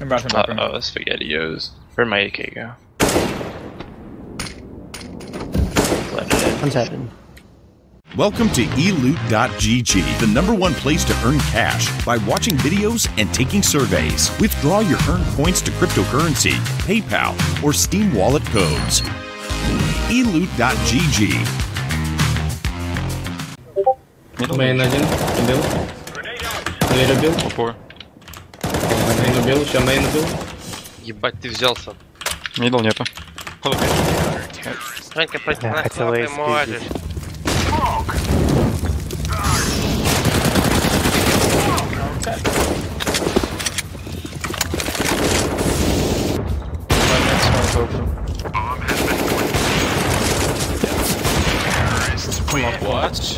I'm back. SpaghettiOs. Where'd my AK go? I'm tapping. Welcome to eloot.gg, the #1 place to earn cash by watching videos and taking surveys. Withdraw your earned points to cryptocurrency, PayPal, or Steam wallet codes. eloot.gg. Main один, убил. Дверь убил. Упор. Мейн убил, еще мейн убил. Ебать, ты взялся. Мидл нету. Странька, прости, нахуй ты можешь. Watch.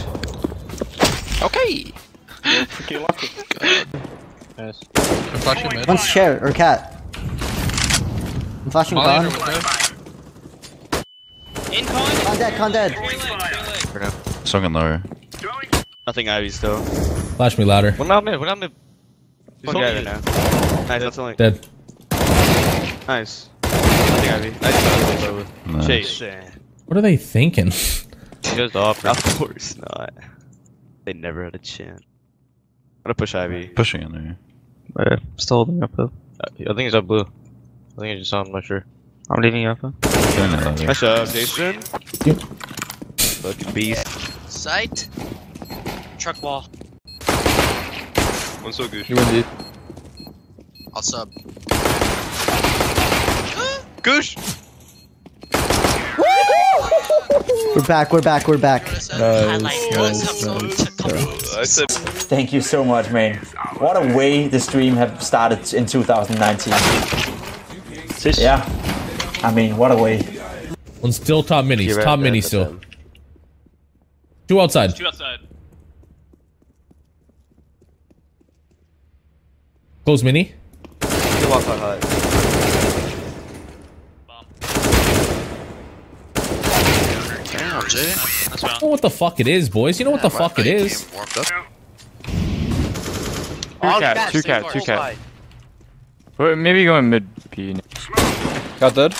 Okay. Okay, watch it. Yes. I'm flashing mid. One's chair or cat. I'm flashing con. Con dead, con dead. Sungin lower. Nothing Ivy's though. Flash me louder. One out mid. One guy right now. Nice, that's only. Dead. Nice. Nothing Ivy. Nice. Nice. Chase. What are they thinking? He goes off. Of course not. They never had a chance. I'm gonna push Ivy. Pushing in there. Alright, still holding up though. I think he's up blue. I think I just saw him, I'm not sure. I'm leaving you up though. Nice up, Jason. Yep. Fucking beast. Sight. Truck wall. One's so good. You win, dude. I'll sub. Goosh! We're back. Nice. Thank you so much, man. What a way the stream have started in 2019. Yeah. I mean, what a way. One's still top minis. Yeah, right, top mini still. Them. Two outside. Close mini. Two outside. I don't know what the fuck it is, boys. You know what the fuck it is. Two cat. Wait, maybe going mid P. Got dead.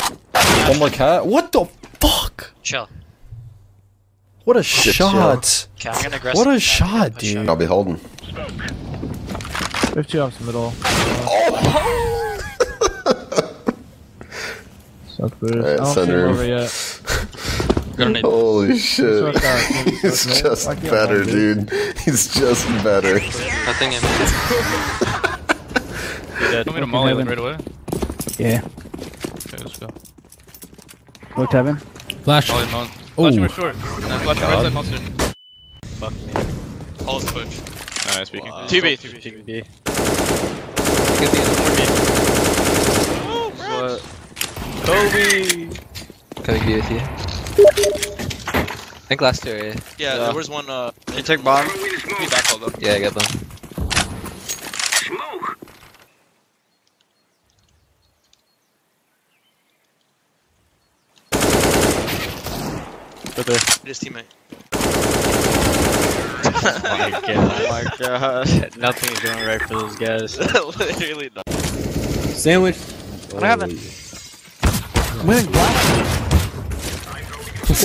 One more cat. What the fuck? Chill. What a shot. What a shot, dude. I'll be holding. We have two ops middle. Oh! Suck boost. I don't over yet. Holy shit. He's just better, dude. He's just better. Nothing in me. Want me to molly them right away? Yeah. Okay, let's go. Look, Tevin. Flash. Oh. Flash him short. Flash him right side monster. Fuck me. All is push. Alright, speaking. 2B. 2B. Oh, bro. Kobe. Can I get with you? I think last two, yeah. Yeah, there was one, you took bomb. Be back all though. Yeah, I got them. Smoke! Right there. His teammate. Oh my god. Nothing is going right for those guys. Literally nothing. Sandwich! What happened? I'm wearing glasses. He's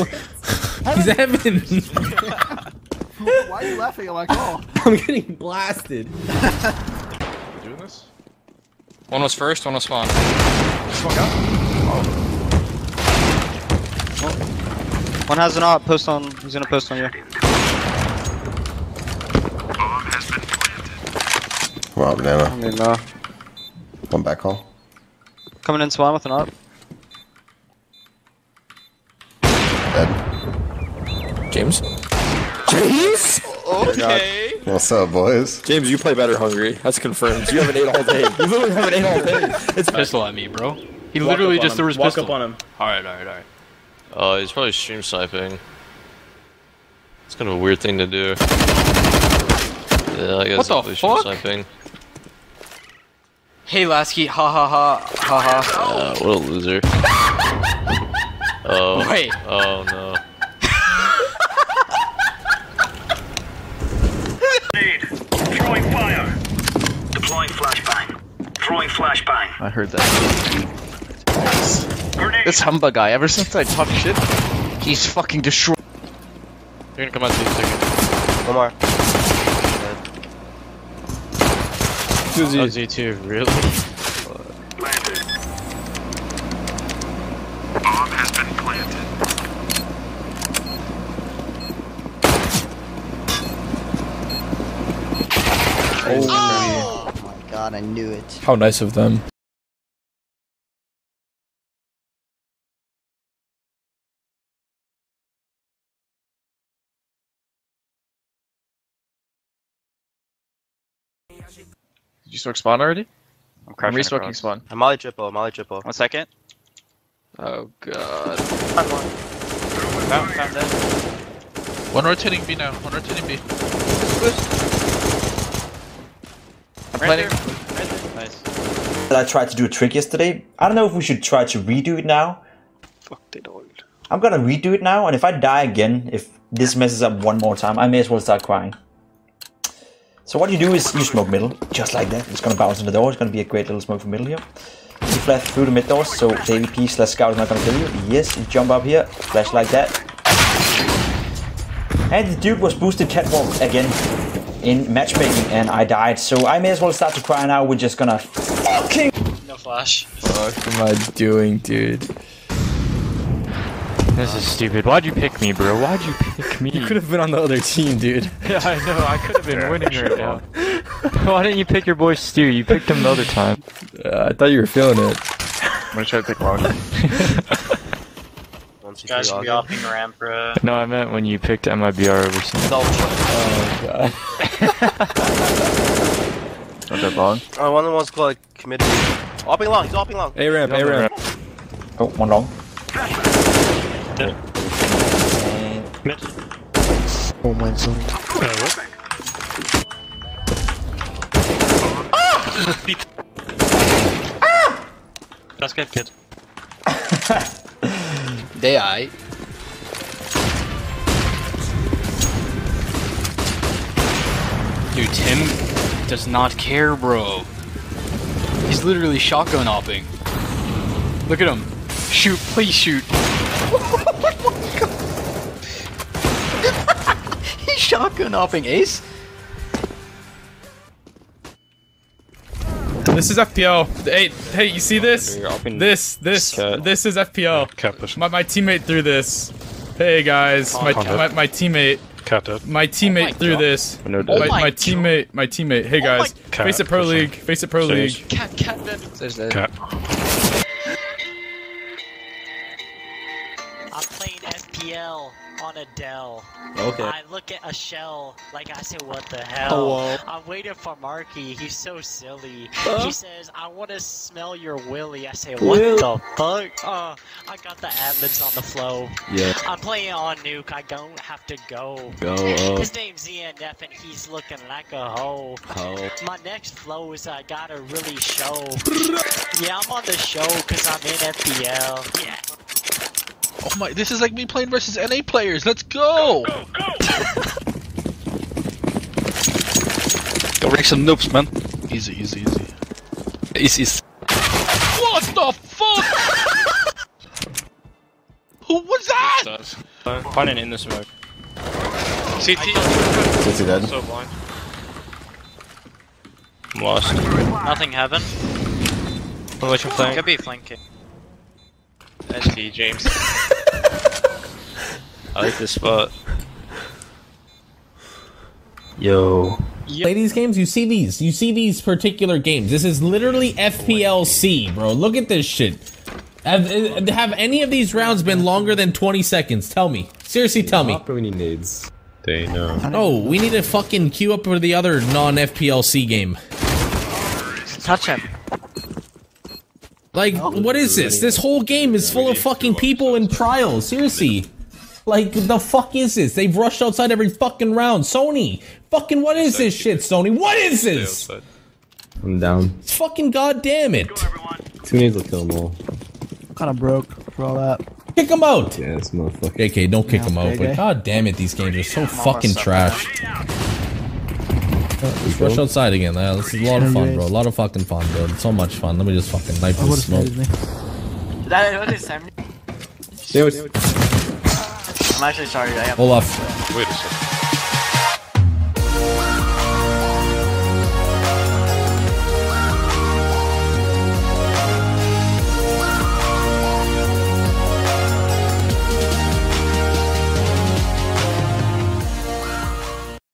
Evan! Why are you laughing at my call? I'm getting blasted. You doing this? One was first, one was spawn. Smoke out? Oh. Well, one has an AWP, post on. He's gonna post on you. Come on, banana. I mean, no. One back home. Coming in spawn with an AWP. James? Okay. What's up, boys? James, you play better hungry. That's confirmed. You haven't ate all day. You literally haven't ate all day. It's pistol at me, bro. He literally just threw his pistol. Walk up on him. Alright. He's probably stream sniping. It's kind of a weird thing to do. Yeah, I guess what the fuck? Sniping. Hey, Laski. Ha ha ha. What a loser. Oh. Wait. Oh, no. Deploying flashbang. Throwing flashbang. I heard that. Grenade. This Humba guy, ever since I talked shit, he's fucking destroyed. They're gonna come out to you, One more. Two Z. Oh, Z2, really? Landed. Bomb has been planted. Oh, oh my god, I knew it. How nice of them. Did you smoke spawn already? I'm re-smoking spawn. I'm molly triple, One second. Oh god. Found one rotating B now, I'm planning. Right there. Nice. I tried to do a trick yesterday. I don't know if we should try to redo it now. Fuck it all. I'm gonna redo it now, and if I die again, if this messes up one more time, I may as well start crying. So what you do is you smoke middle, just like that. It's gonna bounce in the door. It's gonna be a great little smoke from middle here. You flash through the mid doors, so the AWP slash scout is not gonna kill you. Yes, you jump up here, flash like that. And the dude was boosted catwalk again in matchmaking, and I died. So I may as well start to cry now. We're just gonna fucking no flash. What am I doing, dude? This is stupid. Why'd you pick me, bro? Why'd you pick me? You could have been on the other team, dude. Yeah, I know. I could have been winning right now. Why didn't you pick your boy Stu? You picked him the other time. I thought you were feeling it. I'm gonna try to pick Logan. Guys, should be offing ramp, bro. No, I meant when you picked MIBR over something. Oh, God. Not that long. Oh, one of the ones called like, committed. Offing long. He's offing long. A ramp, A ramp. Oh, one long. Yeah. Oh my god. Ah! Let's get kid. They I. Dude, Tim does not care, bro. He's literally shotgun hopping. Look at him. Shoot, please shoot. He's shotgun hopping, Ace. This is FPL. Hey, you see this? This is FPL. My teammate threw this. Hey guys, my teammate. My teammate threw this. Hey guys, face it pro league. I'm playing FPL on Adele. Okay. I look at a shell, like I say, what the hell? Hello. I'm waiting for Marky, he's so silly. He says, I want to smell your willy. I say, what the fuck? I got the admins on the flow. Yeah. I'm playing on Nuke, I don't have to go. His name's ENF and he's looking like a hoe. My next flow is I gotta really show. Yeah, I'm on the show because I'm in FPL. Yeah. Oh my, this is like me playing versus NA players. Let's go! Go, go, go! Go rank some noobs, man. Easy, easy, easy. Easy. What the fuck? Who was that? Finding in the smoke. CT. CT dead. I'm so blind. I'm lost. Nothing happened. I'll let you flank. Could be flanking. SD James. I like this spot. Yo. Play these games, you see these particular games. This is literally FPLC, bro. Look at this shit. Have any of these rounds been longer than 20 seconds? Tell me. Seriously, tell me. We need nades. They know. Oh, we need to fucking queue up for the other non-FPLC game. Touch him. Like, what is this? This whole game is full of fucking people in trials. Seriously. Like, the fuck is this? They've rushed outside every fucking round. Sony! Fucking what is this shit, Sony? What is this? I'm down. It's fucking goddamn it. 2 minutes will kill them all. I'm kinda broke for all that. Kick them out! Yeah, this motherfucker. Okay, don't kick them out, but god damn it, these games are so fucking trash. Let's rush outside again. This is a lot of fun, bro. A lot of fucking fun, bro. It's so much fun. Let me just fucking knife this smoke. I'm actually sorry. Olaf. Wait a second.